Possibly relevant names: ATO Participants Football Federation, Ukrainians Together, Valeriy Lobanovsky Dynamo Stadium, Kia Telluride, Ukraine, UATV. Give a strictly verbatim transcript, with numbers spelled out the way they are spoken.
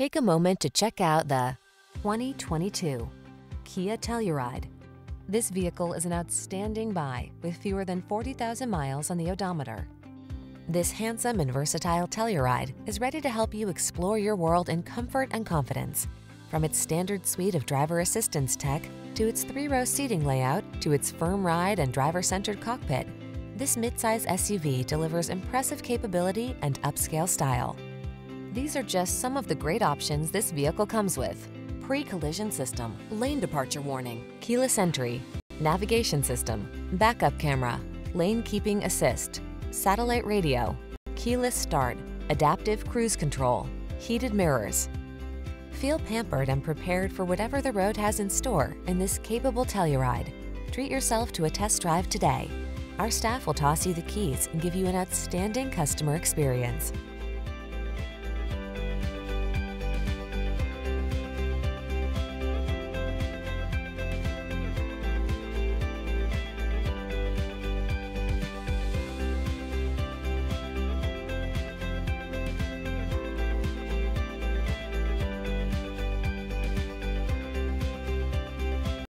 Take a moment to check out the twenty twenty-two Kia Telluride. This vehicle is an outstanding buy with fewer than forty thousand miles on the odometer. This handsome and versatile Telluride is ready to help you explore your world in comfort and confidence. From its standard suite of driver assistance tech, to its three-row seating layout, to its firm ride and driver-centered cockpit, this midsize S U V delivers impressive capability and upscale style. These are just some of the great options this vehicle comes with: pre-collision system, lane departure warning, keyless entry, navigation system, backup camera, lane keeping assist, satellite radio, keyless start, adaptive cruise control, heated mirrors. Feel pampered and prepared for whatever the road has in store in this capable Telluride. Treat yourself to a test drive today. Our staff will toss you the keys and give you an outstanding customer experience.